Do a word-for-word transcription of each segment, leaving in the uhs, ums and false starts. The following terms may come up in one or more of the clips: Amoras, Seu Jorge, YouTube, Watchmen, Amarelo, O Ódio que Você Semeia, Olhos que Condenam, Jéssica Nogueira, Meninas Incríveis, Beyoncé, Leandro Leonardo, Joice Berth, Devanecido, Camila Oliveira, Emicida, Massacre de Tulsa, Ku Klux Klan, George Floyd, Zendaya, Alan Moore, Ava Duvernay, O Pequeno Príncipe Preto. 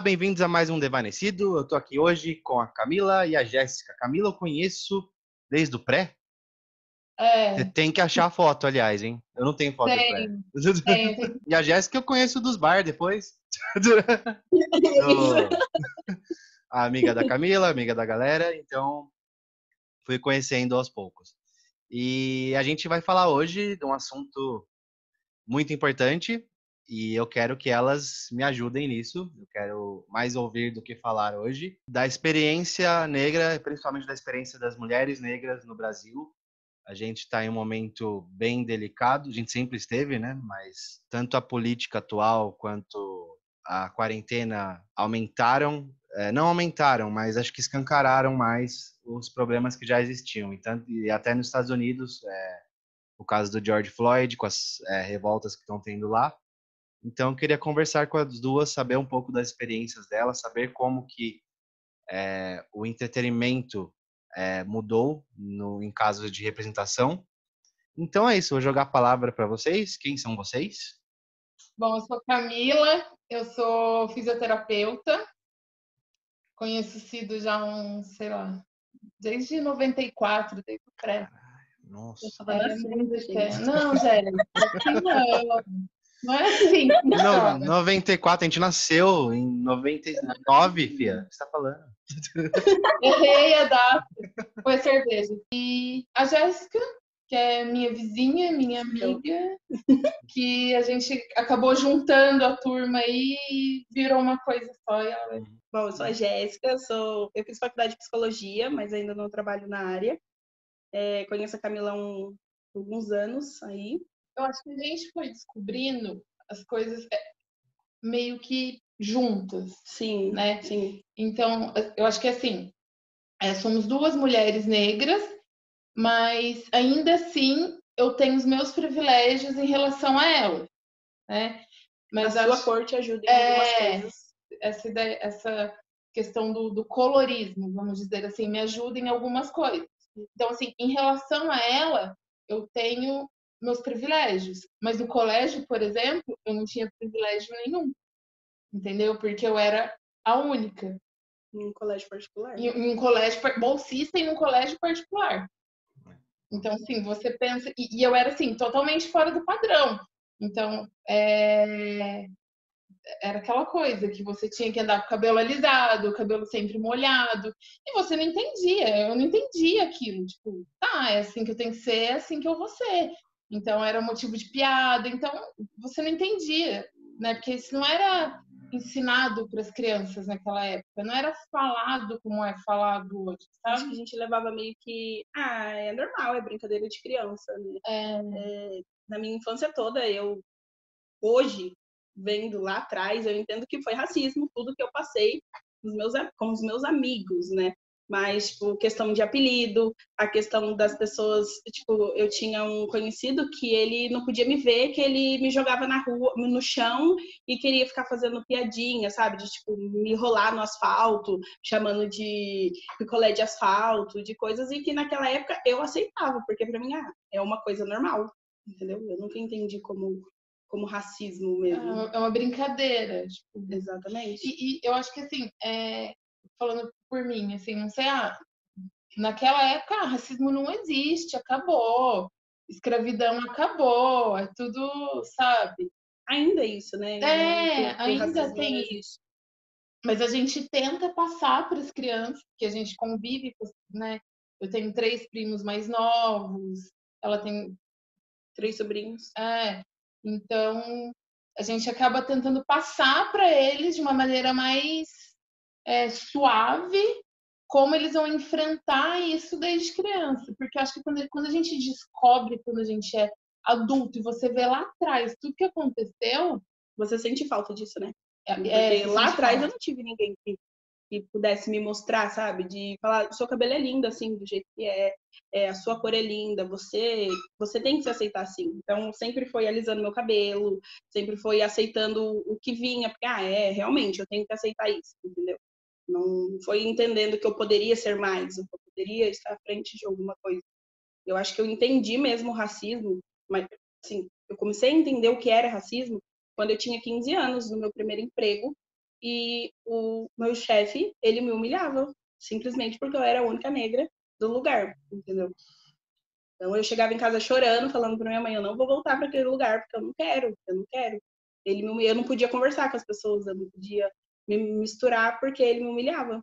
Olá, bem-vindos a mais um Devanecido. Eu tô aqui hoje com a Camila e a Jéssica. Camila eu conheço desde o pré? É. Você tem que achar a foto, aliás, hein? Eu não tenho foto tem, do pré. Tem, tem. E a Jéssica eu conheço dos bar depois. Oh. A amiga da Camila, amiga da galera. Então, fui conhecendo aos poucos. E a gente vai falar hoje de um assunto muito importante. E eu quero que elas me ajudem nisso. Eu quero mais ouvir do que falar hoje. Da experiência negra, principalmente da experiência das mulheres negras no Brasil. A gente está em um momento bem delicado. A gente sempre esteve, né? Mas tanto a política atual quanto a quarentena aumentaram. É, não aumentaram, mas acho que escancararam mais os problemas que já existiam. E, tanto, e até nos Estados Unidos, é, o caso do George Floyd, com as é, revoltas que estão tendo lá. Então, eu queria conversar com as duas, saber um pouco das experiências delas, saber como que é, o entretenimento é, mudou no, em casos de representação. Então, é isso. Vou jogar a palavra para vocês. Quem são vocês? Bom, eu sou Camila, eu sou fisioterapeuta. Conheço Cido já um, sei lá, desde noventa e quatro, desde o pré. Nossa. Não, Jéssica, não. Não é assim. Não, no, noventa e quatro, a gente nasceu em noventa e nove, filha. O que você tá falando? Errei a data. Foi cerveja. E a Jéssica, que é minha vizinha, minha amiga, que a gente acabou juntando a turma aí e virou uma coisa só. E ela... Bom, eu sou a Jéssica, sou... eu fiz faculdade de psicologia, mas ainda não trabalho na área. É, conheço a Camila há um... alguns anos aí. Eu acho que a gente foi descobrindo as coisas meio que juntas. Sim, né? Sim. Então, eu acho que assim, é, somos duas mulheres negras, mas ainda assim eu tenho os meus privilégios em relação a elas, né? Mas a, a sua acho... cor te ajuda em algumas é, coisas. Essa, ideia, essa questão do, do colorismo, vamos dizer assim, me ajuda em algumas coisas. Então, assim, em relação a ela, eu tenho... meus privilégios, mas no colégio, por exemplo, eu não tinha privilégio nenhum, entendeu? Porque eu era a única. Em um colégio particular? Em, em um colégio, bolsista em um colégio particular. Então, assim, você pensa... E, e eu era, assim, totalmente fora do padrão. Então, é... era aquela coisa que você tinha que andar com o cabelo alisado, o cabelo sempre molhado, e você não entendia, eu não entendia aquilo. Tipo, tá, é assim que eu tenho que ser, é assim que eu vou ser. Então, era motivo de piada. Então, você não entendia, né? Porque isso não era ensinado para as crianças naquela época. Não era falado como é falado hoje, sabe? Acho que a gente levava meio que... Ah, é normal, é brincadeira de criança, né? É... É, na minha infância toda, eu... Hoje, vendo lá atrás, eu entendo que foi racismo tudo que eu passei com os meus, com os meus amigos, né? Mas, tipo, questão de apelido, a questão das pessoas... Tipo, eu tinha um conhecido que ele não podia me ver, que ele me jogava na rua, no chão e queria ficar fazendo piadinha, sabe? De, tipo, me rolar no asfalto, chamando de picolé de asfalto, de coisas. E que naquela época eu aceitava, porque pra mim ah, é uma coisa normal, entendeu? Eu nunca entendi como, como racismo mesmo. É uma, é uma brincadeira, tipo. Exatamente. E, e eu acho que, assim... É... Falando por mim, assim, não sei, ah, naquela época, ah, racismo não existe, acabou, escravidão acabou, é tudo, sabe? Ainda isso, né? É, que, ainda tem isso. Mas a gente tenta passar para as crianças, que a gente convive, né? Eu tenho três primos mais novos, ela tem três sobrinhos. É, então a gente acaba tentando passar para eles de uma maneira mais... É, suave, como eles vão enfrentar isso desde criança. Porque eu acho que quando, quando a gente descobre, quando a gente é adulto e você vê lá atrás tudo que aconteceu... Você sente falta disso, né? É, é, lá atrás falta. Eu não tive ninguém que, que pudesse me mostrar, sabe? De falar, seu cabelo é lindo assim, do jeito que é, é a sua cor é linda, você, você tem que se aceitar assim. Então, sempre foi alisando meu cabelo, sempre foi aceitando o que vinha. Porque, ah, é, realmente, eu tenho que aceitar isso, entendeu? Não foi entendendo que eu poderia ser mais, eu poderia estar à frente de alguma coisa. Eu acho que eu entendi mesmo o racismo, mas assim, eu comecei a entender o que era racismo quando eu tinha quinze anos, no meu primeiro emprego, e o meu chefe, ele me humilhava, simplesmente porque eu era a única negra do lugar, entendeu? Então eu chegava em casa chorando, falando pra minha mãe, eu não vou voltar para aquele lugar, porque eu não quero, eu não quero. Ele me, eu não podia conversar com as pessoas, eu não podia me misturar porque ele me humilhava.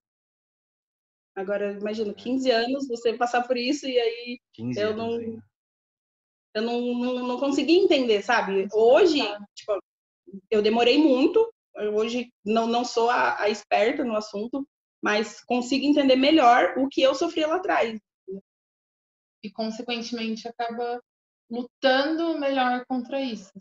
Agora, imagina, quinze anos, você passar por isso e aí eu não, anos, eu não, não, não consegui entender, sabe? Hoje, tipo, eu demorei muito, hoje não, não sou a, a esperta no assunto, mas consigo entender melhor o que eu sofri lá atrás. E, consequentemente, acaba lutando melhor contra isso.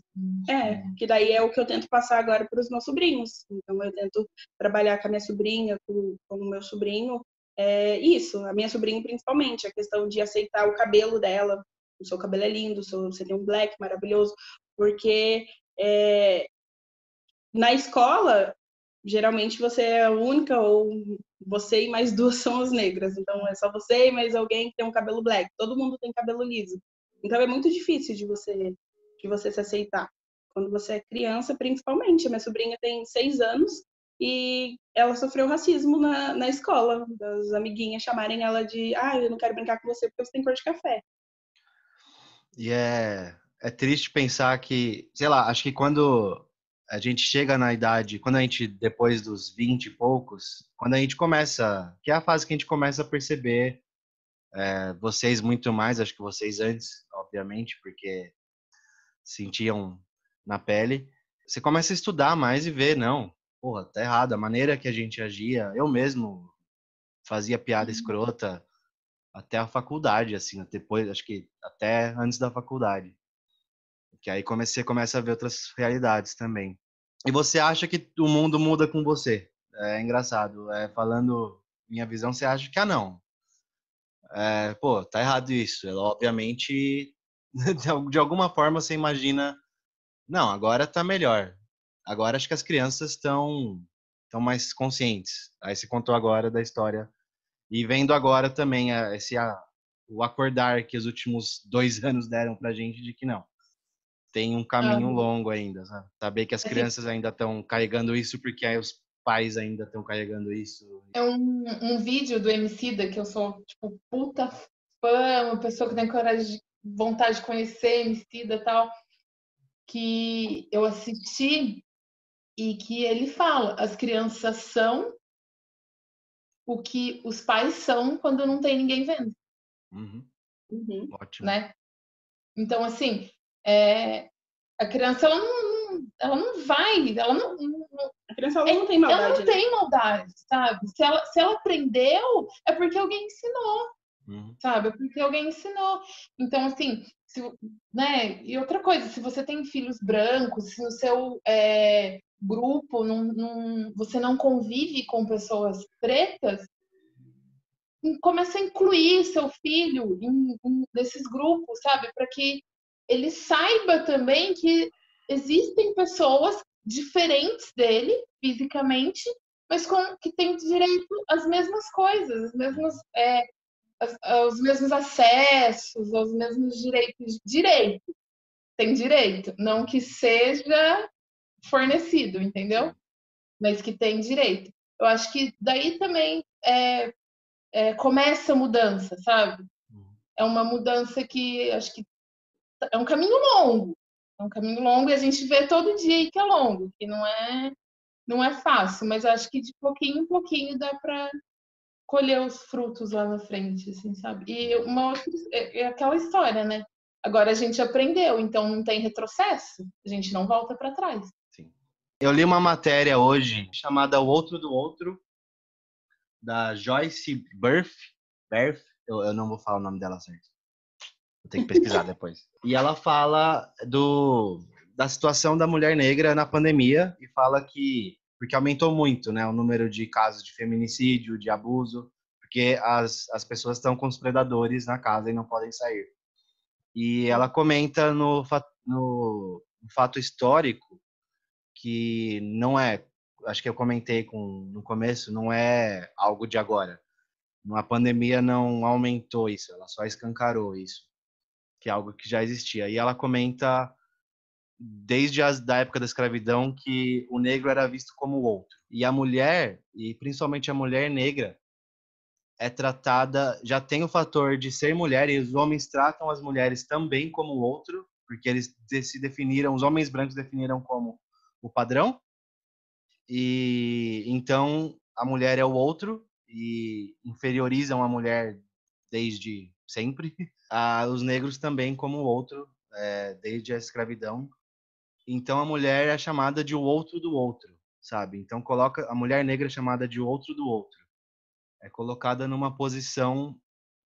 É, que daí é o que eu tento passar agora para os meus sobrinhos. Então, eu tento trabalhar com a minha sobrinha, com, com o meu sobrinho. É isso, a minha sobrinha principalmente, a questão de aceitar o cabelo dela. O seu cabelo é lindo, seu, você tem um black maravilhoso. Porque é, na escola, geralmente você é a única, ou você e mais duas são as negras. Então, é só você e mais alguém que tem um cabelo black. Todo mundo tem cabelo liso. Então, é muito difícil de você, de você se aceitar. Quando você é criança, principalmente. A minha sobrinha tem seis anos e ela sofreu racismo na, na escola. Das amiguinhas chamarem ela de ah, eu não quero brincar com você porque você tem cor de café. E é, é triste pensar que, sei lá, acho que quando a gente chega na idade, quando a gente, depois dos vinte e poucos, quando a gente começa, que é a fase que a gente começa a perceber, é, vocês muito mais, acho que vocês antes, obviamente, porque sentiam na pele, você começa a estudar mais e ver, não, porra, tá errado, a maneira que a gente agia, eu mesmo fazia piada escrota até a faculdade, assim, depois, acho que até antes da faculdade. Que aí você começa a ver outras realidades também. E você acha que o mundo muda com você. É engraçado. É, falando minha visão, você acha que, ah, não. É, pô, tá errado isso. Ela, obviamente, de alguma forma você imagina, não, agora tá melhor. Agora acho que as crianças estão estão mais conscientes. Aí você contou agora da história. E vendo agora também esse, o acordar que os últimos dois anos deram pra gente de que não. Tem um caminho ah, longo ainda, sabe? Saber que as crianças ainda estão carregando isso porque aí os pais ainda estão carregando isso. É um, um vídeo do Emicida que eu sou, tipo, puta fã, uma pessoa que tem coragem, vontade de conhecer Emicida e tal, que eu assisti e que ele fala, as crianças são o que os pais são quando não tem ninguém vendo. Uhum. Uhum. Ótimo. Né? Então, assim... É, a criança, ela não, ela não vai, ela não, não, a criança ela não tem maldade. Ela não né? tem maldade, sabe? Se ela, se ela aprendeu, é porque alguém ensinou, uhum. sabe? É porque alguém ensinou. Então, assim, se, né? E outra coisa, se você tem filhos brancos, se no seu é, grupo não, não, você não convive com pessoas pretas, começa a incluir seu filho em, em, nesses grupos, sabe? Para que ele saiba também que existem pessoas diferentes dele, fisicamente, mas com, que têm direito às mesmas coisas, as mesmas, é, as, aos mesmos acessos, aos mesmos direitos. Direito. Tem direito. Não que seja fornecido, entendeu? Mas que tem direito. Eu acho que daí também é, é, começa a mudança, sabe? É uma mudança que, acho que, é um caminho longo, é um caminho longo e a gente vê todo dia aí que é longo, que não é, não é fácil, mas acho que de pouquinho em pouquinho dá para colher os frutos lá na frente, assim, sabe? E uma outra, é aquela história, né? Agora a gente aprendeu, então não tem retrocesso, a gente não volta para trás. Sim. Eu li uma matéria hoje chamada O Outro do Outro, da Joice Berth, Berth, eu, eu não vou falar o nome dela certo. Tem que pesquisar depois. E ela fala do, da situação da mulher negra na pandemia e fala que... Porque aumentou muito, né? O número de casos de feminicídio, de abuso. Porque as, as pessoas estão com os predadores na casa e não podem sair. E ela comenta no, no, no fato histórico que não é... Acho que eu comentei com, no começo, não é algo de agora. A pandemia não aumentou isso, ela só escancarou isso. Que é algo que já existia. E ela comenta desde a da época da escravidão, que o negro era visto como o outro. E a mulher, e principalmente a mulher negra, é tratada, já tem o fator de ser mulher, e os homens tratam as mulheres também como o outro, porque eles se definiram, os homens brancos definiram como o padrão, e então a mulher é o outro, e inferiorizam a mulher desde sempre, a, os negros também como o outro, é, desde a escravidão. Então a mulher é chamada de o outro do outro, sabe? Então coloca a mulher negra é chamada de o outro do outro. É colocada numa posição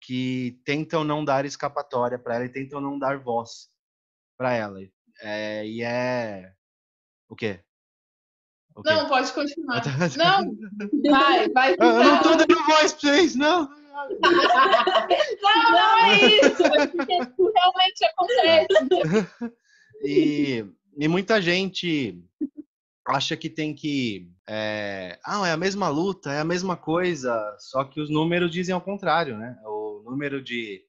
que tentam não dar escapatória para ela e tentam não dar voz para ela. É, e é... O quê? o quê? Não, pode continuar. Tô... Não, vai, vai. Ficar. Eu não tô dando voz pra vocês, não. Não, não é isso. É porque isso realmente acontece. E, e muita gente... acha que tem que... É, ah, é a mesma luta, é a mesma coisa, só que os números dizem ao contrário, né? O número de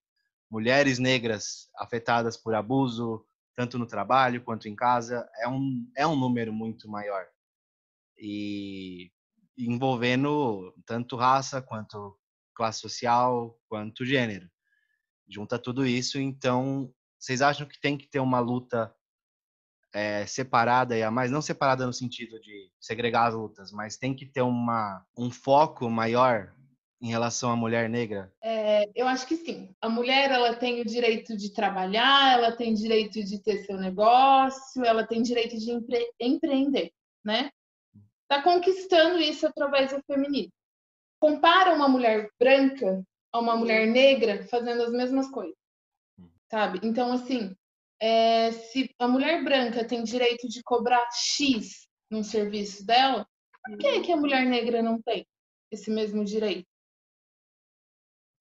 mulheres negras afetadas por abuso, tanto no trabalho quanto em casa, é um, é um número muito maior. E envolvendo tanto raça, quanto classe social, quanto gênero. Junta tudo isso, então, vocês acham que tem que ter uma luta... É, separada, e a mais, não separada no sentido de segregar as lutas, mas tem que ter uma, um foco maior em relação à mulher negra? É, eu acho que sim. A mulher, ela tem o direito de trabalhar, ela tem direito de ter seu negócio, ela tem direito de empre- empreender, né? Tá conquistando isso através do feminismo. Compara uma mulher branca a uma mulher negra fazendo as mesmas coisas, sabe? Então, assim... É, se a mulher branca tem direito de cobrar X no serviço dela, por que é que a mulher negra não tem esse mesmo direito?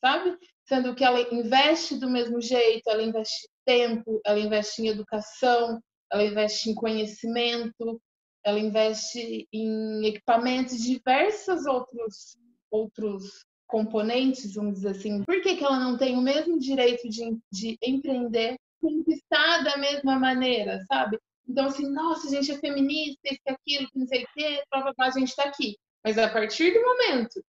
Sabe? Sendo que ela investe do mesmo jeito, ela investe tempo, ela investe em educação, ela investe em conhecimento, ela investe em equipamentos, diversos outros, outros componentes, vamos dizer assim. Por que que ela não tem o mesmo direito de, de empreender, conquistar da mesma maneira, sabe? Então, assim, nossa, a gente é feminista, isso, aquilo, não sei o quê, a gente tá aqui. Mas a partir do momento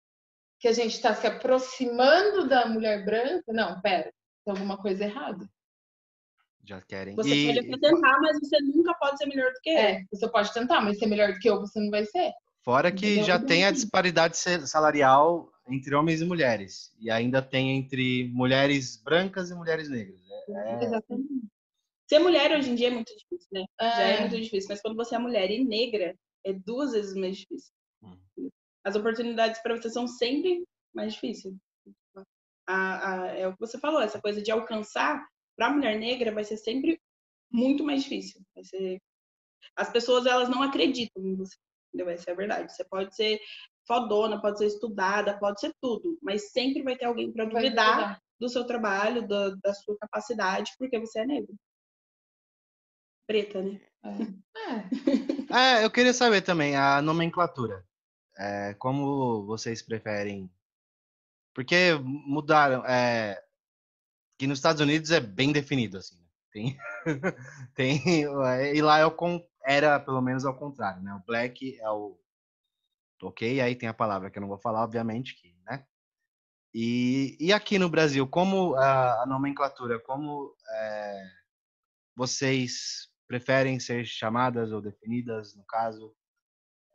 que a gente tá se aproximando da mulher branca, não, pera, tem alguma coisa errada. Já querem. Você e... pode até tentar, mas você nunca pode ser melhor do que eu. É, você pode tentar, mas ser melhor do que eu, você não vai ser. Fora que entendeu? Já tem a disparidade salarial entre homens e mulheres. E ainda tem entre mulheres brancas e mulheres negras. É. Exatamente. Ser mulher hoje em dia é muito difícil, né? É. Já é muito difícil, mas quando você é mulher e negra, é duas vezes mais difícil. Hum. As oportunidades para você são sempre mais difíceis. A, a, é o que você falou, essa coisa de alcançar para a mulher negra vai ser sempre muito mais difícil. Vai ser... As pessoas, elas não acreditam em você, entendeu? Essa é a verdade. Você pode ser fodona, pode ser estudada, pode ser tudo, mas sempre vai ter alguém para duvidar do seu trabalho, da, da sua capacidade, porque você é negra. Preta, né? É, é eu queria saber também a nomenclatura. É, como vocês preferem? Porque mudaram. É, que nos Estados Unidos é bem definido, assim. Tem, tem, e lá é o, era, pelo menos, ao contrário, né? O black é o... Ok, aí tem a palavra que eu não vou falar, obviamente, que, né? E, e aqui no Brasil, como a, a nomenclatura, como é, vocês preferem ser chamadas ou definidas, no caso?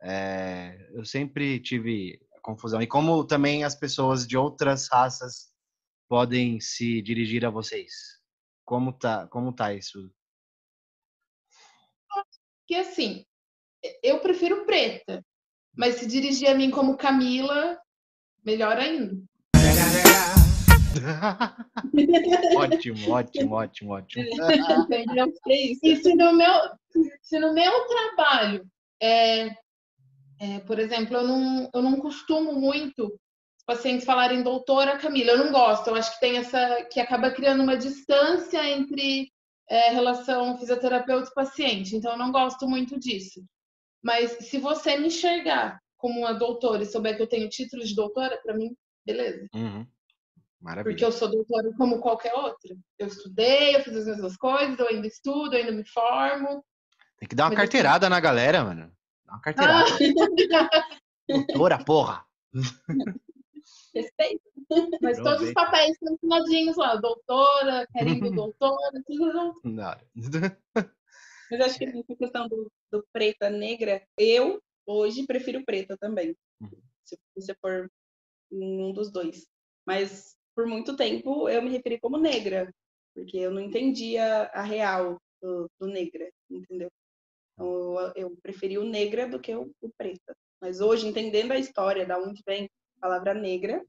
É, eu sempre tive a confusão. E como também as pessoas de outras raças podem se dirigir a vocês? Como tá, como tá isso? Que assim, eu prefiro preta, mas se dirigir a mim como Camila, melhor ainda. Ótimo, ótimo, ótimo, ótimo. E se no meu, se no meu trabalho, é, é, por exemplo, eu não, eu não costumo muito os pacientes falarem doutora Camila, eu não gosto, eu acho que tem essa, que acaba criando uma distância entre é, relação fisioterapeuta e paciente, então eu não gosto muito disso. Mas se você me enxergar como uma doutora e souber que eu tenho título de doutora, pra mim, beleza. Uhum. Maravilha. Porque eu sou doutora como qualquer outra. Eu estudei, eu fiz as mesmas coisas, eu ainda estudo, eu ainda me formo. Tem que dar uma Mas carteirada eu... na galera, mano. Dá uma carteirada. Doutora, porra! Respeito. Mas Não todos sei. os papéis são assinadinhos lá. Doutora, querendo doutora, tudo junto. Nada. Mas acho que a questão do, do preta, negra, eu hoje prefiro preta também. Uhum. Se você for um dos dois. Mas por muito tempo eu me referi como negra, porque eu não entendia a real do, do negra, entendeu? Então eu, eu preferi o negra do que o, o preta. Mas hoje, entendendo a história, da onde vem a palavra negra,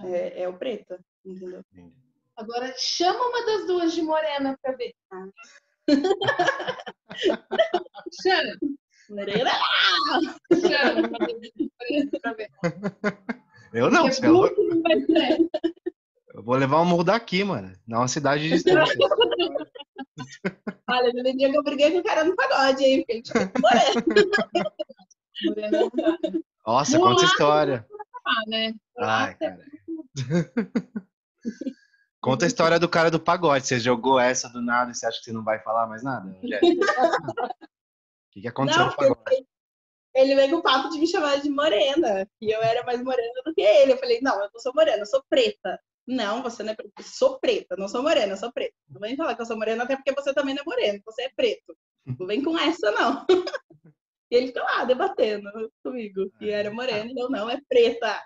é, é o preta, entendeu? Agora, chama uma das duas de morena pra ver. Ah. Chama! Morena! Chama uma das duas de morena pra ver. Eu não, se eu, vou... eu vou levar um murro daqui, mano. Não é uma cidade de distância. Olha, no dia que eu briguei com o cara no pagode, hein? Fiquei tipo, morena. Nossa, Mulato, conta história. Né? Ai, cara. Conta a história do cara do pagode. Você jogou essa do nada e você acha que você não vai falar mais nada? O que, que aconteceu não, no pagode? Ele veio com o papo de me chamar de morena. E eu era mais morena do que ele. Eu falei, não, eu não sou morena, eu sou preta. Não, você não é preta. Eu sou preta, não sou morena, eu sou preta. Não vem falar que eu sou morena, até porque você também não é morena. Você é preto. Não vem com essa, não. E ele ficou lá, debatendo comigo. E era morena, e eu não, é preta.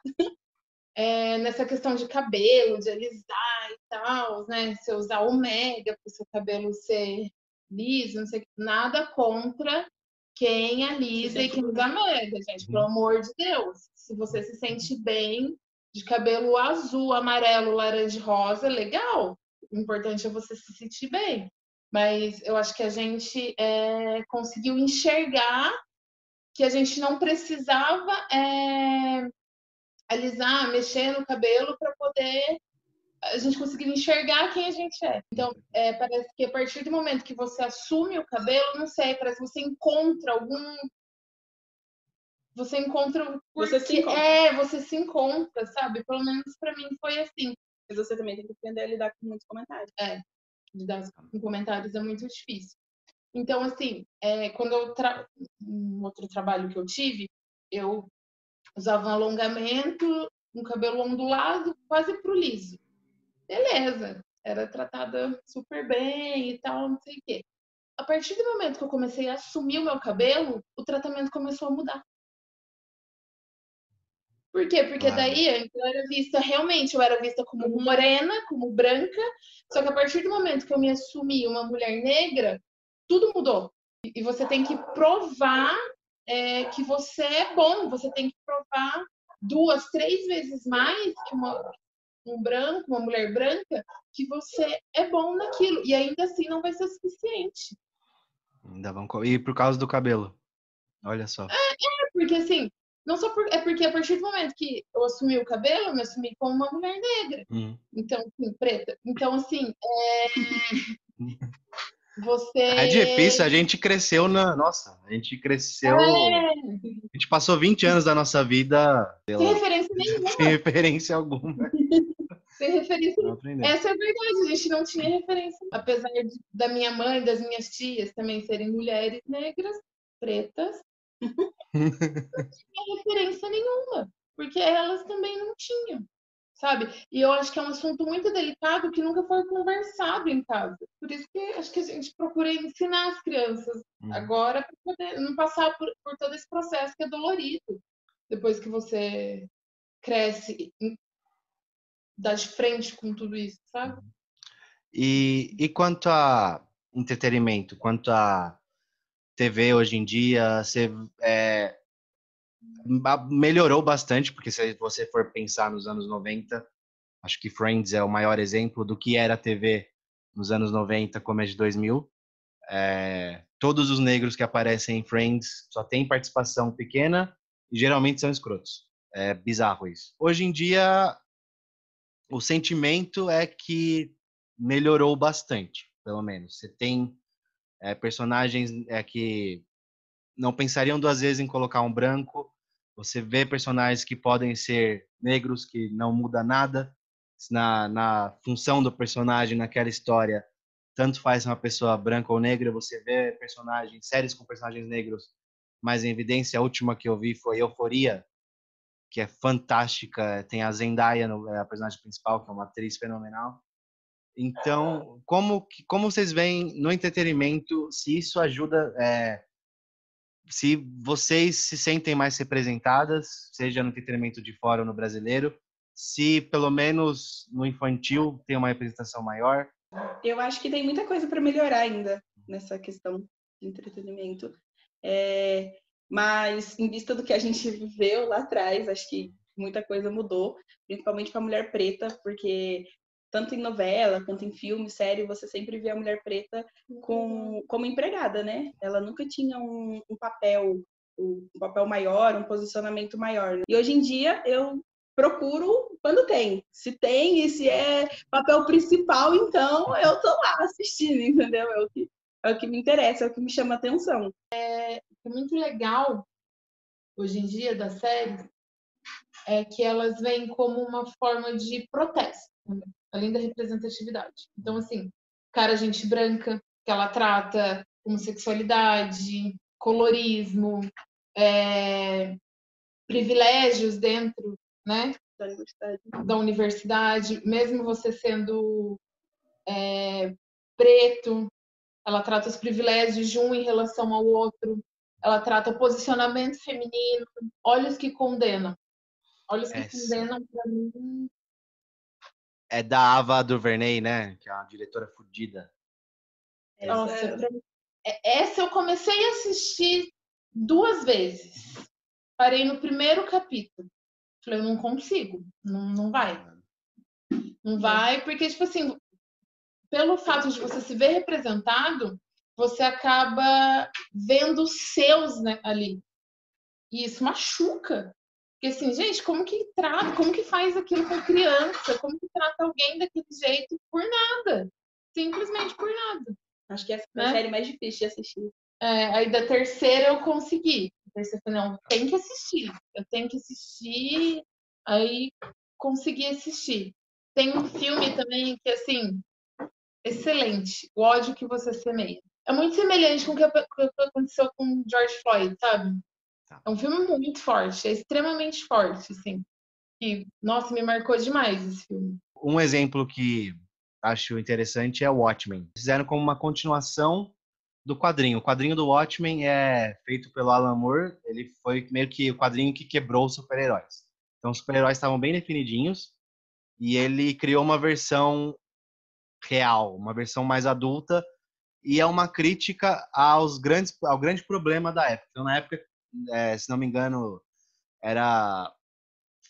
É, nessa questão de cabelo, de alisar e tal, né? Se usar ômega para o seu cabelo ser liso, não sei o que. Nada contra quem alisa e quem usa ômega, gente. Pelo amor de Deus. Se você se sente bem de cabelo azul, amarelo, laranja e rosa, legal. O importante é você se sentir bem. Mas eu acho que a gente é, conseguiu enxergar que a gente não precisava é, alisar, mexer no cabelo para poder a gente conseguir enxergar quem a gente é. Então, é, parece que a partir do momento que você assume o cabelo, não sei, parece que você encontra algum... Você encontra... Você se encontra. É, você se encontra, sabe? Pelo menos para mim foi assim. Mas você também tem que aprender a lidar com muitos comentários. É. De dar em comentários é muito difícil. Então, assim, é, quando eu... Tra... Um outro trabalho que eu tive, eu usava um alongamento, um cabelo ondulado, quase pro liso. Beleza. Era tratada super bem e tal, não sei o quê. A partir do momento que eu comecei a assumir o meu cabelo, o tratamento começou a mudar. Por quê? Porque daí eu era vista, realmente, eu era vista como morena, como branca, só que a partir do momento que eu me assumi uma mulher negra, tudo mudou. E você tem que provar é, que você é bom, você tem que provar duas, três vezes mais que uma, um branco, uma mulher branca, que você é bom naquilo. E ainda assim não vai ser suficiente. Ainda vão... E por causa do cabelo? Olha só. É, é porque assim... Não só por, é porque a partir do momento que eu assumi o cabelo, eu me assumi como uma mulher negra. Hum. Então, assim, preta. Então, assim, é... você... É difícil, a gente cresceu na... Nossa, a gente cresceu... É... A gente passou vinte anos da nossa vida... Sem lá, referência nenhuma. Sem referência alguma. Sem referência nenhuma. Essa é a verdade, a gente não tinha referência. Apesar de, da minha mãe, das minhas tias também serem mulheres negras, pretas, não tinha referência nenhuma, porque elas também não tinham, sabe? E eu acho que é um assunto muito delicado que nunca foi conversado em casa. Por isso que acho que a gente procura ensinar as crianças hum. agora para poder não passar por, por todo esse processo que é dolorido. Depois que você cresce, dá de frente com tudo isso, sabe? E, e quanto a entretenimento, quanto a T V hoje em dia, você é, melhorou bastante, porque se você for pensar nos anos noventa, acho que Friends é o maior exemplo do que era a T V nos anos noventa, começo de dois mil. É, todos os negros que aparecem em Friends só têm participação pequena e geralmente são escrotos. É bizarro isso. Hoje em dia, o sentimento é que melhorou bastante, pelo menos. Você tem... É, personagens é, que não pensariam duas vezes em colocar um branco. Você vê personagens que podem ser negros, que não muda nada na, na função do personagem naquela história, tanto faz uma pessoa branca ou negra, você vê personagens, séries com personagens negros, mas em evidência, a última que eu vi foi Euforia, que é fantástica, tem a Zendaya, a personagem principal, que é uma atriz fenomenal. Então, como, como vocês veem no entretenimento, se isso ajuda, é, se vocês se sentem mais representadas, seja no entretenimento de fora ou no brasileiro, se pelo menos no infantil tem uma representação maior? Eu acho que tem muita coisa para melhorar ainda nessa questão de entretenimento. É, mas, em vista do que a gente viveu lá atrás, acho que muita coisa mudou, principalmente para a mulher preta, porque... tanto em novela, quanto em filme, série, você sempre vê a mulher preta com, como empregada, né? Ela nunca tinha um, um papel, um papel maior, um posicionamento maior. Né? E hoje em dia eu procuro quando tem. Se tem e se é papel principal, então eu tô lá assistindo, entendeu? É o que, é o que me interessa, é o que me chama atenção. É muito legal, hoje em dia, da série, é que elas vêm como uma forma de protesto, né? Além da representatividade. Então, assim, cara, gente branca, que ela trata homossexualidade, colorismo, é, privilégios dentro, né, da universidade. da universidade, mesmo você sendo é, preto, ela trata os privilégios de um em relação ao outro, ela trata posicionamento feminino, Olhos que Condenam. Olhos que é. Condenam, pra mim... É da Ava Duvernay, né? Que é uma diretora fodida. Nossa, essa eu comecei a assistir duas vezes. Parei no primeiro capítulo. Falei, eu não consigo. Não, não vai. Não vai, porque, tipo assim, pelo fato de você se ver representado, você acaba vendo os seus, né, ali. E isso machuca. Porque assim, gente, como que trata, como que faz aquilo com criança? Como que trata alguém daquele jeito por nada? Simplesmente por nada. Acho que essa é a né? série mais difícil de assistir. É, aí da terceira eu consegui. A terceira foi, não, tem que assistir. Eu tenho que assistir. Aí consegui assistir. Tem um filme também que, assim, excelente. O Ódio que Você Semeia. É muito semelhante com o que aconteceu com George Floyd, sabe? É um filme muito forte, é extremamente forte, assim. E, nossa, me marcou demais esse filme. Um exemplo que acho interessante é o Watchmen. Fizeram como uma continuação do quadrinho. O quadrinho do Watchmen é feito pelo Alan Moore. Ele foi meio que o quadrinho que quebrou os super-heróis. Então, os super-heróis estavam bem definidinhos. E ele criou uma versão real, uma versão mais adulta. E é uma crítica aos grandes, ao grande problema da época. Então, na época... É, se não me engano, era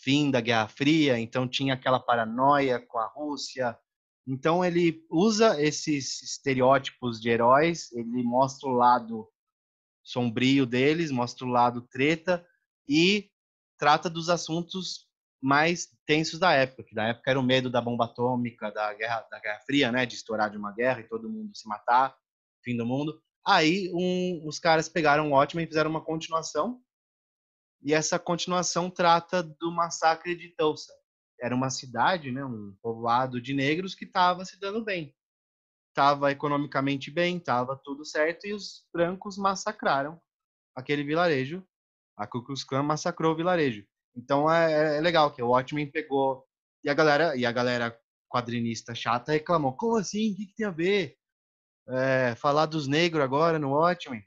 fim da Guerra Fria, então tinha aquela paranoia com a Rússia. Então ele usa esses estereótipos de heróis, ele mostra o lado sombrio deles, mostra o lado treta e trata dos assuntos mais tensos da época, que na época era o medo da bomba atômica, da guerra, da Guerra Fria, né? De estourar de uma guerra e todo mundo se matar, fim do mundo. Aí um, os caras pegaram o Watchmen e fizeram uma continuação. E essa continuação trata do massacre de Tulsa. Era uma cidade, né, um povoado de negros que estava se dando bem. Estava economicamente bem, estava tudo certo. E os brancos massacraram aquele vilarejo. A Ku Klux Klan massacrou o vilarejo. Então é, é legal que o Watchmen pegou... E a galera, e a galera quadrinista chata reclamou. Como assim? O que, que tem a ver? É, falar dos negros agora no Watchmen.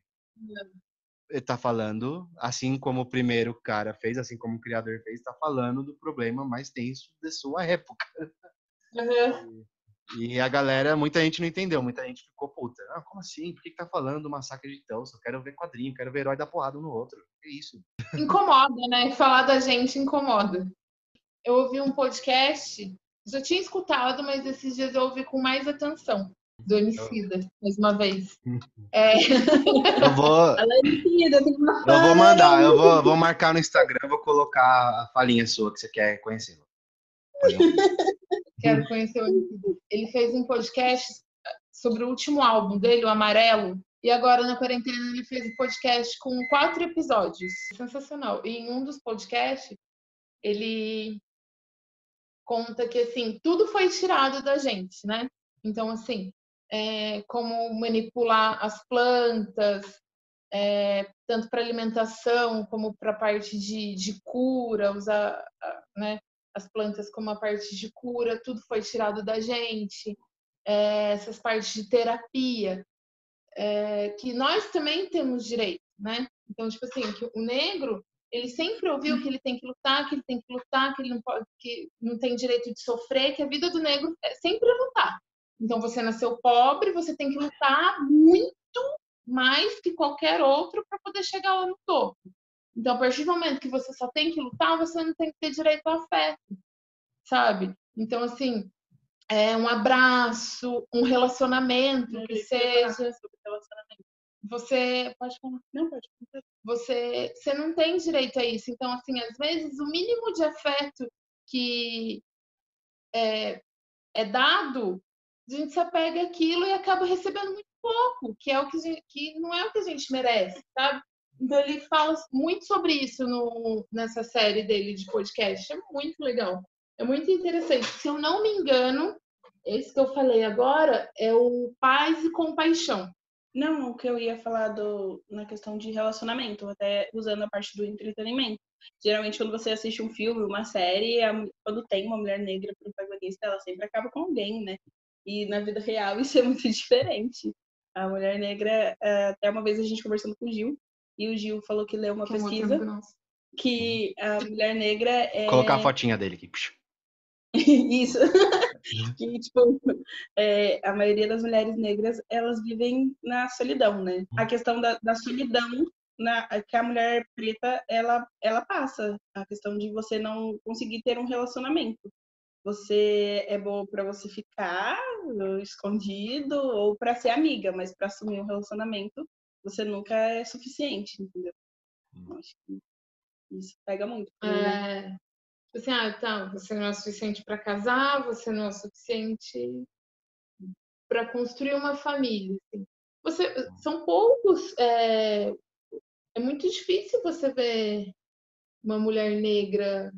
Ele tá falando, assim como o primeiro cara fez, assim como o criador fez, tá falando do problema mais tenso de sua época. Uhum. E, e a galera, muita gente não entendeu, muita gente ficou puta. Ah, como assim? Por que, que tá falando do massacre de Tulsa? Eu quero ver quadrinho, quero ver herói dar porrada um no outro. Que isso? Incomoda, né? Falar da gente incomoda. Eu ouvi um podcast, já tinha escutado, mas esses dias eu ouvi com mais atenção. Do Emicida, mais uma vez. É... Eu vou. Eu vou mandar, eu vou, vou marcar no Instagram, vou colocar a falinha sua que você quer conhecer. Quero conhecer o Emicida. Ele fez um podcast sobre o último álbum dele, o Amarelo. E agora, na quarentena, ele fez um podcast com quatro episódios. Sensacional. E em um dos podcasts, ele conta que, assim, tudo foi tirado da gente, né? Então, assim. é, como manipular as plantas, é, tanto para alimentação como para a parte de, de cura, usar, né, as plantas como a parte de cura, tudo foi tirado da gente, é, essas partes de terapia, é, que nós também temos direito, né? Então, tipo assim, que o negro, ele sempre ouviu que ele tem que lutar, que ele tem que lutar, que ele não pode, que não tem direito de sofrer, que a vida do negro é sempre lutar. Então, você nasceu pobre, você tem que lutar muito mais que qualquer outro para poder chegar lá no topo. Então, a partir do momento que você só tem que lutar, você não tem que ter direito ao afeto, sabe? Então, assim, é um abraço, um relacionamento, não, que seja... Sobre relacionamento. Você... Pode falar? Não, pode falar. Você, você não tem direito a isso. Então, assim, às vezes, o mínimo de afeto que é, é dado, a gente se apega àquilo e acaba recebendo muito pouco, que, é o que, gente, que não é o que a gente merece, sabe? Então, ele fala muito sobre isso no, nessa série dele de podcast. É muito legal. É muito interessante. Se eu não me engano, esse que eu falei agora é o Paz e Compaixão. Não, o que eu ia falar do, na questão de relacionamento, até usando a parte do entretenimento. Geralmente, quando você assiste um filme, uma série, a, quando tem uma mulher negra protagonista, ela sempre acaba com alguém, né? E na vida real isso é muito diferente. A mulher negra, até uma vez a gente conversando com o Gil, e o Gil falou que leu uma que pesquisa que a mulher negra é... Colocar a fotinha dele aqui. Isso. Que, tipo, é, a maioria das mulheres negras, elas vivem na solidão, né? A questão da, da solidão na, que a mulher preta, ela, ela passa. A questão de você não conseguir ter um relacionamento. Você é boa pra você ficar escondido ou pra ser amiga, mas pra assumir um relacionamento, você nunca é suficiente, entendeu? Hum. Acho que isso pega muito. É, né? Assim, ah, então, você não é suficiente para casar, você não é suficiente para construir uma família. Assim. Você, são poucos, é, é muito difícil você ver uma mulher negra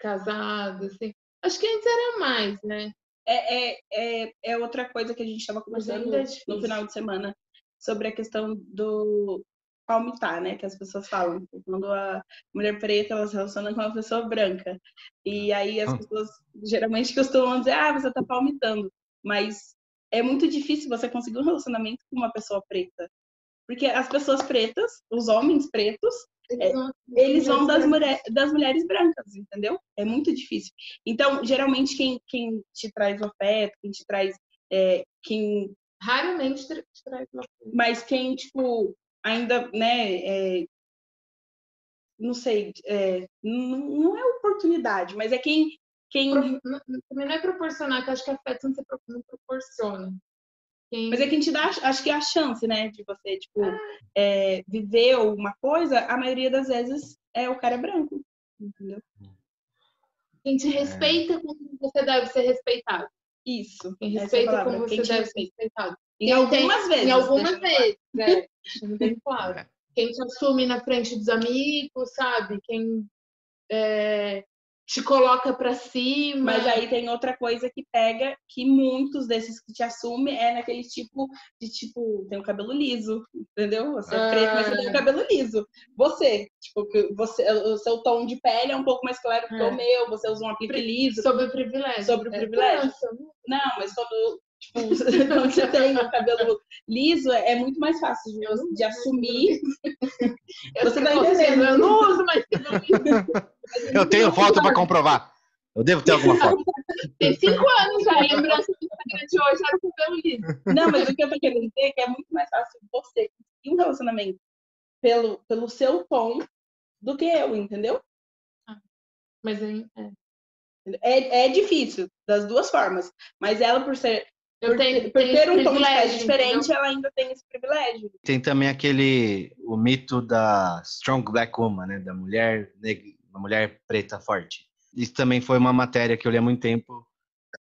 casada, assim. Acho que antes era mais, né? É, é, é, é outra coisa que a gente estava conversando é no final de semana, sobre a questão do palmitar, né? Que as pessoas falam. Quando a mulher preta, ela se relaciona com uma pessoa branca. E aí as pessoas geralmente costumam dizer, ah, você tá palmitando. Mas é muito difícil você conseguir um relacionamento com uma pessoa preta. Porque as pessoas pretas, os homens pretos, eles vão, eles vão das, mulher, das mulheres brancas, entendeu? É muito difícil. Então, geralmente, quem, quem te traz o afeto, quem te traz... É, quem raramente traz, mas quem, tipo, ainda, né, é, não sei, é, não, não é oportunidade, mas é quem... quem... Pro, não, também não é proporcionar, que eu acho que afeto não, se, não proporciona. Quem... Mas é quem te dá, acho que é a chance, né, de você, tipo, ah. é, viver uma coisa, a maioria das vezes é o cara branco, entendeu? Quem te respeita como você deve ser respeitado. Isso. Quem respeita como você deve ser respeitado. Em algumas vezes. Em algumas vezes, né? Bem claro. Quem te assume na frente dos amigos, sabe? Quem é, te coloca pra cima. Mas aí tem outra coisa que pega, que muitos desses que te assumem é naquele tipo de, tipo, tem o cabelo liso, entendeu? Você é preto, mas você tem o cabelo liso. Você, tipo, você, o seu tom de pele é um pouco mais claro que é. o meu, você usa um aplique liso. Sobre o privilégio. Sobre o é. privilégio. Não, mas quando... Tipo, quando você tem o cabelo liso, é muito mais fácil de, de assumir. Eu você tá entendendo, eu não uso mais cabelo liso. Eu tenho foto para comprovar. Eu devo ter alguma foto. Tem cinco anos já, lembrança do Instagram de hoje era o cabelo liso. Não, mas o que eu tô querendo dizer é que é muito mais fácil você conseguir um relacionamento pelo, pelo seu tom do que eu, entendeu? Ah, mas aí... É. É, é difícil, das duas formas. Mas ela, por ser... Eu tenho, por ter um tom de pele diferente, então... ela ainda tem esse privilégio. Tem também aquele... O mito da Strong Black Woman, né? Da mulher, da mulher preta forte. Isso também foi uma matéria que eu li há muito tempo.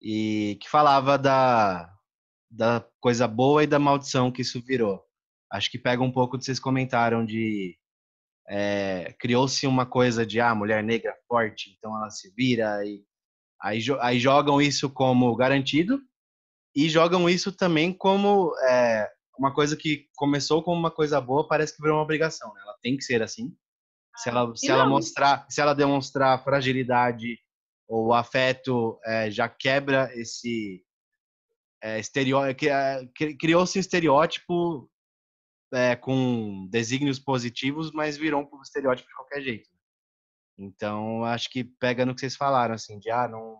E que falava da, da coisa boa e da maldição que isso virou. Acho que pega um pouco do que vocês comentaram de... É, criou-se uma coisa de ah, mulher negra forte, então ela se vira e aí, aí jogam isso como garantido E jogam isso também como é, uma coisa que começou como uma coisa boa, parece que virou uma obrigação, né? Ela tem que ser assim. Se ela, se ela mostrar, se ela demonstrar fragilidade ou afeto, é, já quebra esse é, estereótipo. Criou-se um estereótipo é, com desígnios positivos, mas virou um estereótipo de qualquer jeito. Então, acho que pega no que vocês falaram, assim, de ah, não,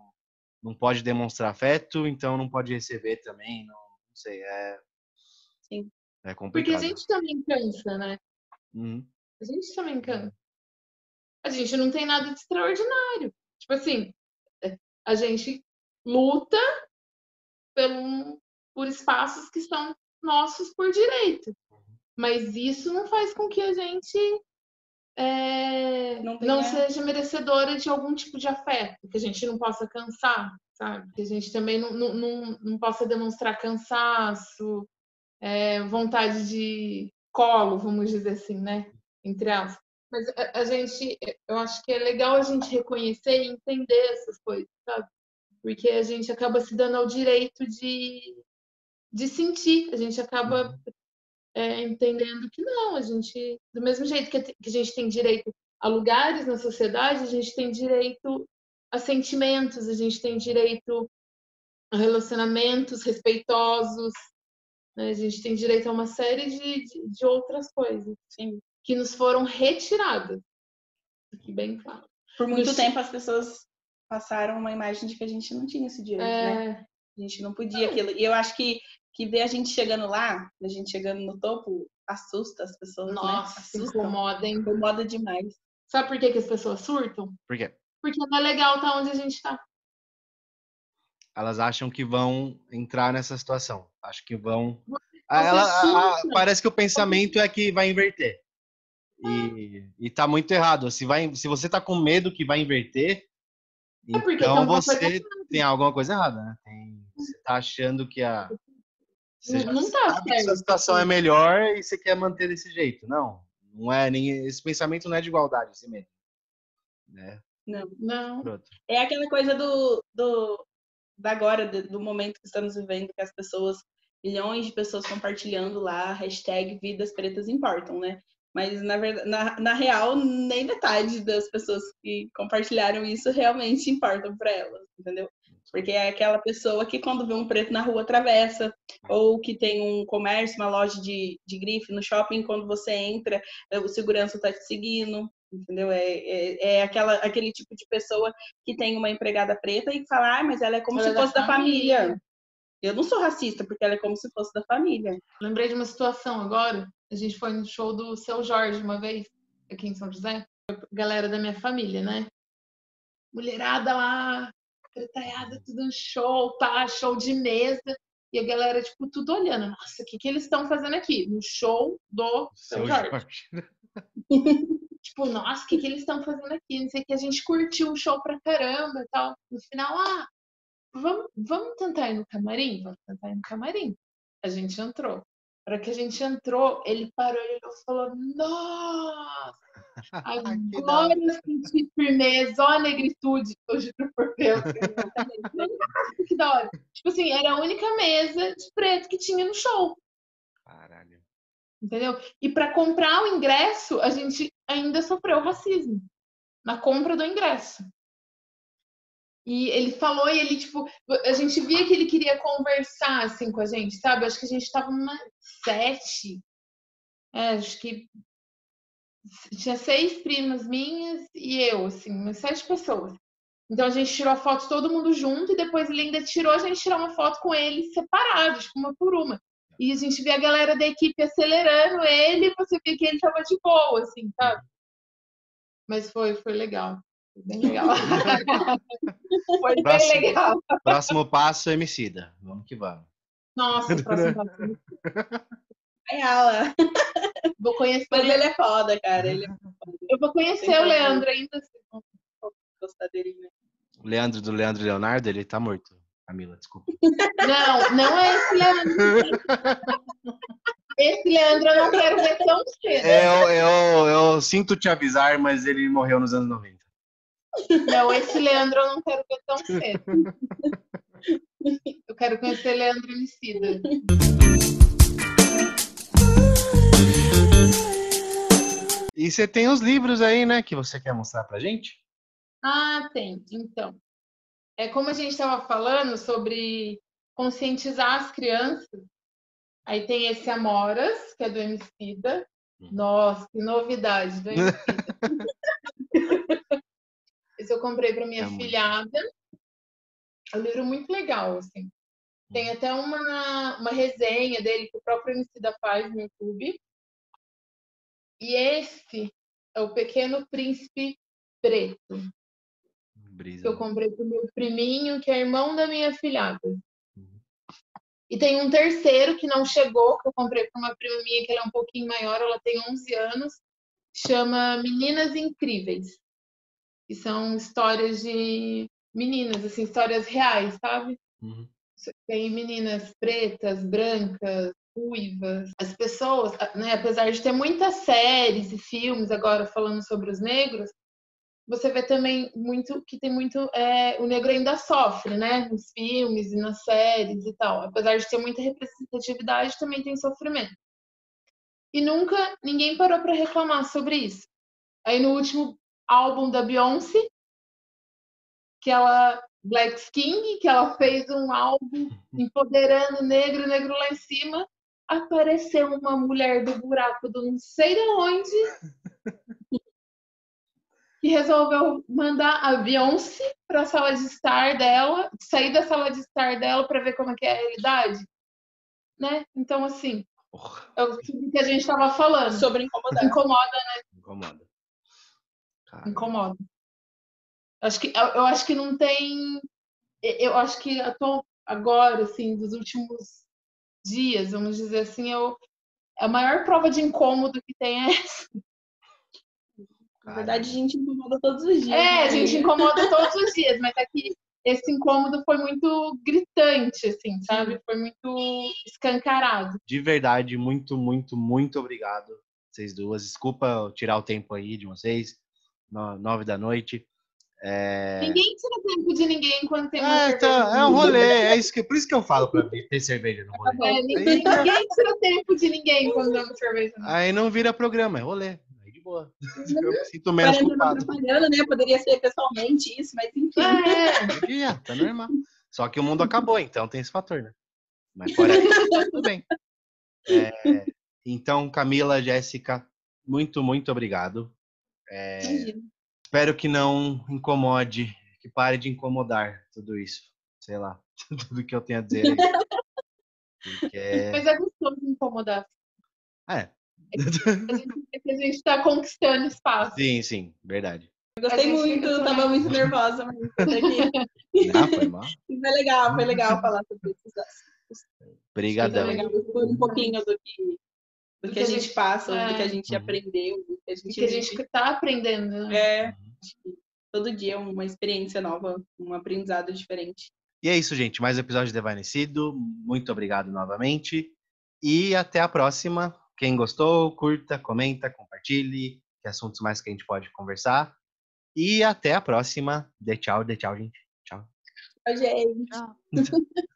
não pode demonstrar afeto, então não pode receber também, não, não sei, é, sim. É complicado. Porque a gente também cansa, né? Uhum. A gente também cansa. A gente não tem nada de extraordinário. Tipo assim, a gente luta pelo, por espaços que são nossos por direito. Mas isso não faz com que a gente... É, não, não seja merecedora de algum tipo de afeto, que a gente não possa cansar, sabe? Que a gente também não, não, não, não possa demonstrar cansaço, é, vontade de colo, vamos dizer assim, né? Entre aspas. Mas a, a gente, eu acho que é legal a gente reconhecer e entender essas coisas, sabe? Porque a gente acaba se dando ao direito de, de sentir, a gente acaba... É, entendendo que não, a gente, do mesmo jeito que a gente tem direito a lugares na sociedade, a gente tem direito a sentimentos, a gente tem direito a relacionamentos respeitosos, né? A gente tem direito a uma série de, de, de outras coisas, assim, que nos foram retiradas. Aqui bem claro. Por muito no tempo as pessoas passaram uma imagem de que a gente não tinha esse direito, é... né? A gente não podia aquilo. E eu acho que que ver a gente chegando lá, a gente chegando no topo, assusta as pessoas, nossa, né? Nossa, incomoda, hein? Incomoda demais. Sabe por que, que as pessoas surtam? Por quê? Porque não é legal estar onde a gente está. Elas acham que vão entrar nessa situação. Acho que vão... Ela, a, a, parece que o pensamento é que vai inverter. E, e tá muito errado. Se, vai, se você tá com medo que vai inverter, é então você tem alguma coisa errada, né? Tem, você tá achando que a... Você já não tá sabe certo. Que sua situação é melhor e você quer manter desse jeito. Não, não é nem, esse pensamento não é de igualdade, esse mesmo. Né? Não, não. É aquela coisa do, do, da agora, do momento que estamos vivendo, que as pessoas, milhões de pessoas compartilhando lá, hashtag vidas pretas importam, né? Mas, na, verdade, na, na real, nem metade das pessoas que compartilharam isso realmente importam para elas, entendeu? Porque é aquela pessoa que quando vê um preto na rua atravessa, ou que tem um comércio, uma loja de, de grife no shopping, quando você entra, o segurança está te seguindo, entendeu? É, é, é aquela, aquele tipo de pessoa que tem uma empregada preta e fala, ah, mas ela é como ela se fosse da família. família. Eu não sou racista, porque ela é como se fosse da família. Lembrei de uma situação agora, a gente foi no show do Seu Jorge uma vez, aqui em São José, galera da minha família, né? Mulherada lá, pretaiada, tudo um show, pá, show de mesa. E a galera, tipo, tudo olhando. Nossa, o que, que eles estão fazendo aqui? No show do Seu Jorge. Jorge. Tipo, nossa, o que, que eles estão fazendo aqui? Não sei o que, a gente curtiu o show pra caramba e tal. No final, ah, vamos, vamos tentar ir no camarim? Vamos tentar ir no camarim. A gente entrou. Na hora que a gente entrou, ele parou e falou, nossa! Agora eu senti firmeza, ó a negritude, hoje por Deus. Que da hora. Tipo assim, era a única mesa de preto que tinha no show. Caralho. Entendeu? E pra comprar o ingresso, a gente ainda sofreu racismo na compra do ingresso. E ele falou e ele, tipo, a gente via que ele queria conversar assim com a gente, sabe? Acho que a gente tava numa sete. É, acho que tinha seis primas minhas e eu, assim, umas sete pessoas. Então a gente tirou a foto todo mundo junto e depois ele ainda tirou a gente tirar uma foto com ele separado, tipo, uma por uma. E a gente via a galera da equipe acelerando ele, você via que ele tava de boa, assim, sabe? Mas foi, foi legal. Foi bem legal. Foi próximo, bem legal. Próximo passo, Emicida. Vamos que vamos. Nossa, próximo passo, Emicida. Vai, Alan. Vou conhecer. Mas ele é foda, cara. Ele é foda. Eu vou conhecer Tem o Leandro ainda. Gostar dele, né? O Leandro do Leandro Leonardo, ele tá morto. Camila, desculpa. Não, não é esse Leandro. Esse Leandro eu não quero ver tão cedo. Eu, eu, eu sinto te avisar, mas ele morreu nos anos noventa. Não, esse Leandro eu não quero ver tão cedo. Eu Eu quero conhecer Leandro Emicida. E você tem os livros aí, né, que você quer mostrar pra gente? Ah, tem. Então, é como a gente estava falando sobre conscientizar as crianças, aí tem esse Amoras, que é do Emicida. Nossa, que novidade do Emicida. Esse eu comprei para minha é filhada. É um livro muito legal, assim. Tem até uma, uma resenha dele que o próprio Emicida faz no YouTube. E esse é O Pequeno Príncipe Preto. Brisa. Que eu comprei pro meu priminho, que é irmão da minha filhada. Uhum. E tem um terceiro que não chegou, que eu comprei para uma prima minha, que ela é um pouquinho maior, ela tem onze anos, chama Meninas Incríveis. Que são histórias de meninas, assim, histórias reais, sabe? Uhum. Tem meninas pretas, brancas, ruivas. As pessoas, né, apesar de ter muitas séries e filmes agora falando sobre os negros, você vê também muito que tem muito... É, o negro ainda sofre, né? Nos filmes e nas séries e tal. Apesar de ter muita representatividade, também tem sofrimento. E nunca ninguém parou para reclamar sobre isso. Aí no último álbum da Beyoncé, que ela... Black Skin, que ela fez um álbum empoderando o negro, o negro lá em cima, apareceu uma mulher do buraco do não sei de onde que resolveu mandar a Beyoncé para a sala de estar dela, sair da sala de estar dela para ver como é que é a realidade, né? Então, assim, é o que a gente estava falando sobre incomodar. Incomoda, né? Incomoda. Cara. Incomoda. Acho que, eu acho que não tem... Eu acho que eu tô agora, assim, dos últimos dias, vamos dizer assim, eu, a maior prova de incômodo que tem é essa. Na verdade, a gente incomoda todos os dias. É, né? A gente incomoda todos os dias, mas é que esse incômodo foi muito gritante, assim, sabe? Foi muito escancarado. De verdade, muito, muito, muito obrigado, vocês duas. Desculpa tirar o tempo aí de vocês, nove da noite. É... Ninguém tira tempo de ninguém quando tem uma é, então, é um rolê, é isso que, por isso que eu falo pra ter cerveja no rolê. É, ninguém, ninguém tira tempo de ninguém quando tem uma cerveja. No rolê. Aí não vira programa, é rolê. Aí de boa. Eu me sinto menos culpado. Né? Poderia ser pessoalmente isso, mas enfim. É, é, tá normal. Só que o mundo acabou, então tem esse fator, né? Mas fora isso, tudo bem. É, então, Camila, Jéssica, muito, muito obrigado. É... Espero que não incomode, que pare de incomodar tudo isso. Sei lá, tudo que eu tenho a dizer. Porque... Mas é gostoso incomodar. É. É que a gente está conquistando espaço. Sim, sim, verdade. Eu gostei muito, eu tava muito nervosa. Mas não, foi mal. Foi legal, foi legal falar sobre isso. Obrigadão. Foi legal, foi um pouquinho do que... do que a gente passa, é. do que a gente aprendeu, do que a gente, que a gente tá aprendendo. É, todo dia é uma experiência nova, um aprendizado diferente. E é isso, gente. Mais um episódio de Devanecido. Muito obrigado novamente. E até a próxima. Quem gostou, curta, comenta, compartilhe. Que assuntos mais que a gente pode conversar. E até a próxima. Dê tchau, dê tchau, gente. Tchau. Tchau, gente. Tchau.